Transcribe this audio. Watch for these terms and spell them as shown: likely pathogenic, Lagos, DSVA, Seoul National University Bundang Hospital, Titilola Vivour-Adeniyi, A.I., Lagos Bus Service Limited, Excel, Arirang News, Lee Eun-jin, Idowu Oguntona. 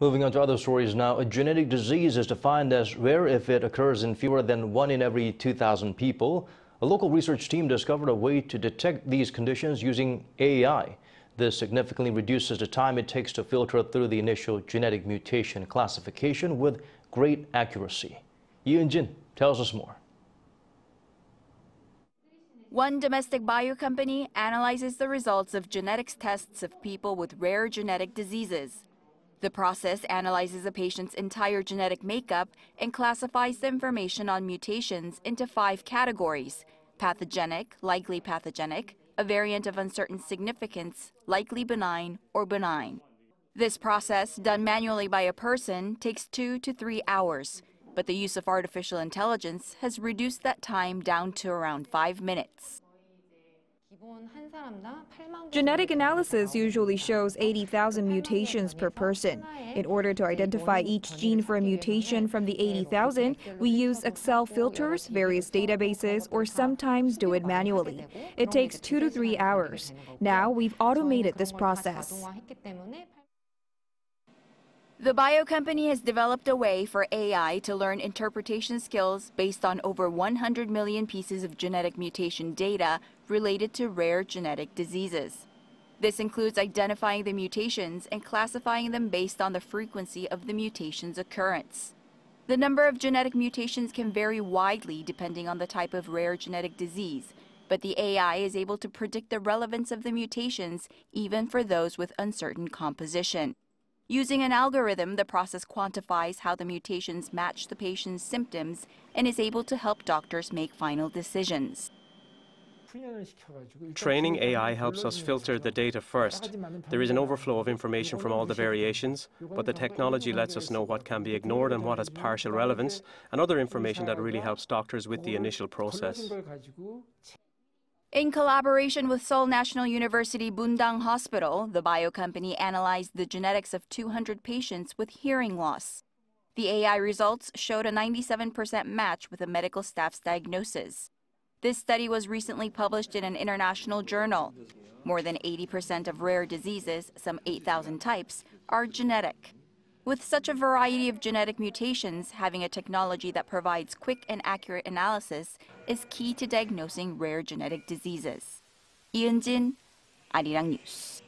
Moving on to other stories now, a genetic disease is defined as rare if it occurs in fewer than 1 in every 2,000 people. A local research team discovered a way to detect these conditions using AI. This significantly reduces the time it takes to filter through the initial genetic mutation classification with great accuracy. Lee Eun-jin tells us more. One domestic bio company analyzes the results of genetics tests of people with rare genetic diseases. The process analyzes a patient's entire genetic makeup and classifies the information on mutations into 5 categories: pathogenic, likely pathogenic, a variant of uncertain significance, likely benign, or benign. This process, done manually by a person, takes 2 to 3 hours, but the use of artificial intelligence has reduced that time down to around 5 minutes. Genetic analysis usually shows 80,000 mutations per person. In order to identify each gene for a mutation from the 80,000, we use Excel filters, various databases, or sometimes do it manually. It takes 2 to 3 hours. Now we've automated this process. The bio company has developed a way for AI to learn interpretation skills based on over 100 million pieces of genetic mutation data related to rare genetic diseases. This includes identifying the mutations and classifying them based on the frequency of the mutation's occurrence. The number of genetic mutations can vary widely depending on the type of rare genetic disease, but the AI is able to predict the relevance of the mutations even for those with uncertain composition. Using an algorithm, the process quantifies how the mutations match the patient's symptoms and is able to help doctors make final decisions. Training AI helps us filter the data first. There is an overflow of information from all the variations, but the technology lets us know what can be ignored and what has partial relevance, and other information that really helps doctors with the initial process. In collaboration with Seoul National University Bundang Hospital, the bio company analyzed the genetics of 200 patients with hearing loss. The AI results showed a 97% match with a medical staff's diagnosis. This study was recently published in an international journal. More than 80% of rare diseases, some 8,000 types, are genetic. With such a variety of genetic mutations, having a technology that provides quick and accurate analysis is key to diagnosing rare genetic diseases. Lee Eun-jin, Arirang News.